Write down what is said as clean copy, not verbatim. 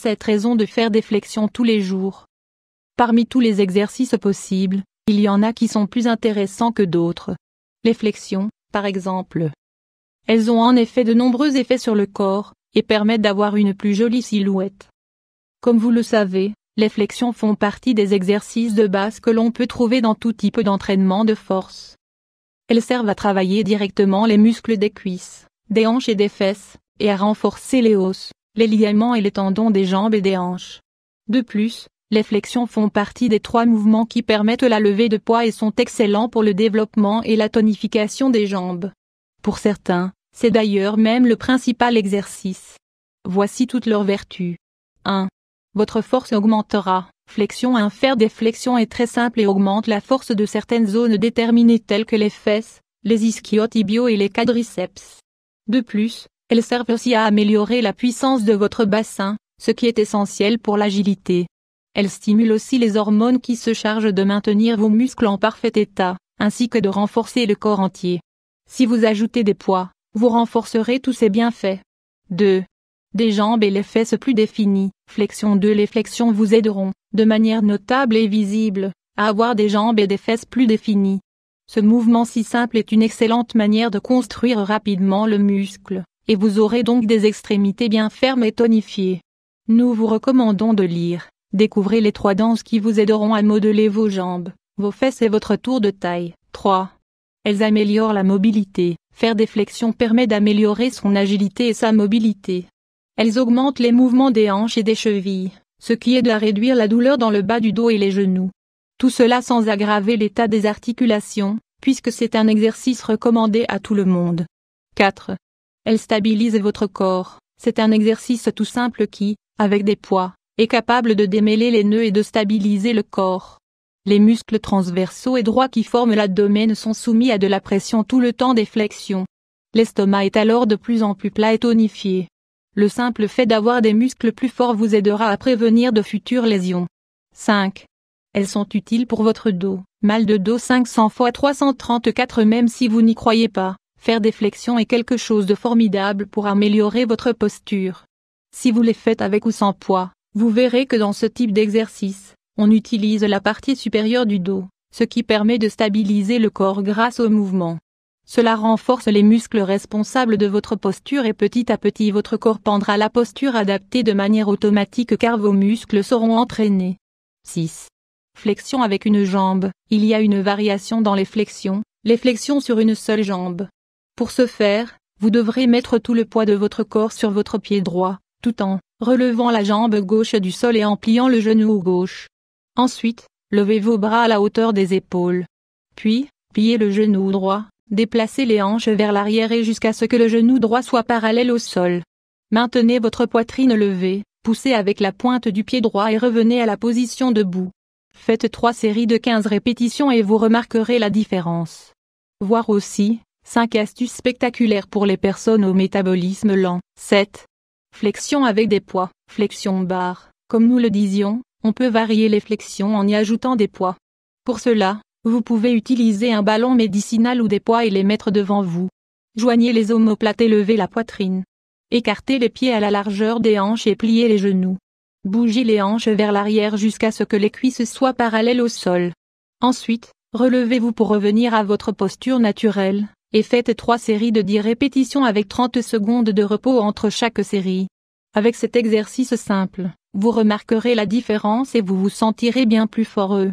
cette raison de faire des flexions tous les jours. Parmi tous les exercices possibles, il y en a qui sont plus intéressants que d'autres. Les flexions, par exemple. Elles ont en effet de nombreux effets sur le corps, et permettent d'avoir une plus jolie silhouette. Comme vous le savez, les flexions font partie des exercices de base que l'on peut trouver dans tout type d'entraînement de force. Elles servent à travailler directement les muscles des cuisses, des hanches et des fesses, et à renforcer les os, les ligaments et les tendons des jambes et des hanches. De plus, les flexions font partie des trois mouvements qui permettent la levée de poids et sont excellents pour le développement et la tonification des jambes. Pour certains, c'est d'ailleurs même le principal exercice. Voici toutes leurs vertus. 1. Votre force augmentera. Flexion à faire des flexions est très simple et augmente la force de certaines zones déterminées telles que les fesses, les ischiotibiaux et les quadriceps. De plus, elles servent aussi à améliorer la puissance de votre bassin, ce qui est essentiel pour l'agilité. Elles stimulent aussi les hormones qui se chargent de maintenir vos muscles en parfait état, ainsi que de renforcer le corps entier. Si vous ajoutez des poids, vous renforcerez tous ces bienfaits. 2. Des jambes et les fesses plus définies. Flexion 2. Les flexions vous aideront, de manière notable et visible, à avoir des jambes et des fesses plus définies. Ce mouvement si simple est une excellente manière de construire rapidement le muscle, et vous aurez donc des extrémités bien fermes et tonifiées. Nous vous recommandons de lire, découvrez les trois danses qui vous aideront à modeler vos jambes, vos fesses et votre tour de taille. 3. Elles améliorent la mobilité. Faire des flexions permet d'améliorer son agilité et sa mobilité. Elles augmentent les mouvements des hanches et des chevilles, ce qui aide à réduire la douleur dans le bas du dos et les genoux. Tout cela sans aggraver l'état des articulations, puisque c'est un exercice recommandé à tout le monde. 4. Elle stabilise votre corps. C'est un exercice tout simple qui, avec des poids, est capable de démêler les nœuds et de stabiliser le corps. Les muscles transversaux et droits qui forment l'abdomen sont soumis à de la pression tout le temps des flexions. L'estomac est alors de plus en plus plat et tonifié. Le simple fait d'avoir des muscles plus forts vous aidera à prévenir de futures lésions. 5. Elles sont utiles pour votre dos. Mal de dos 500 × 334. Même si vous n'y croyez pas, faire des flexions est quelque chose de formidable pour améliorer votre posture. Si vous les faites avec ou sans poids, vous verrez que dans ce type d'exercice, on utilise la partie supérieure du dos, ce qui permet de stabiliser le corps grâce au mouvement. Cela renforce les muscles responsables de votre posture et petit à petit votre corps prendra la posture adaptée de manière automatique car vos muscles seront entraînés. 6. Flexion avec une jambe. Il y a une variation dans les flexions sur une seule jambe. Pour ce faire, vous devrez mettre tout le poids de votre corps sur votre pied droit, tout en relevant la jambe gauche du sol et en pliant le genou gauche. Ensuite, levez vos bras à la hauteur des épaules. Puis, pliez le genou droit, déplacez les hanches vers l'arrière et jusqu'à ce que le genou droit soit parallèle au sol. Maintenez votre poitrine levée, poussez avec la pointe du pied droit et revenez à la position debout. Faites 3 séries de 15 répétitions et vous remarquerez la différence. Voir aussi, 5 astuces spectaculaires pour les personnes au métabolisme lent. 7. Flexion avec des poids. Flexion barre. Comme nous le disions, on peut varier les flexions en y ajoutant des poids. Pour cela, vous pouvez utiliser un ballon médicinal ou des poids et les mettre devant vous. Joignez les omoplates et levez la poitrine. Écartez les pieds à la largeur des hanches et pliez les genoux. Bougez les hanches vers l'arrière jusqu'à ce que les cuisses soient parallèles au sol. Ensuite, relevez-vous pour revenir à votre posture naturelle, et faites 3 séries de 10 répétitions avec 30 secondes de repos entre chaque série. Avec cet exercice simple, vous remarquerez la différence et vous vous sentirez bien plus fort.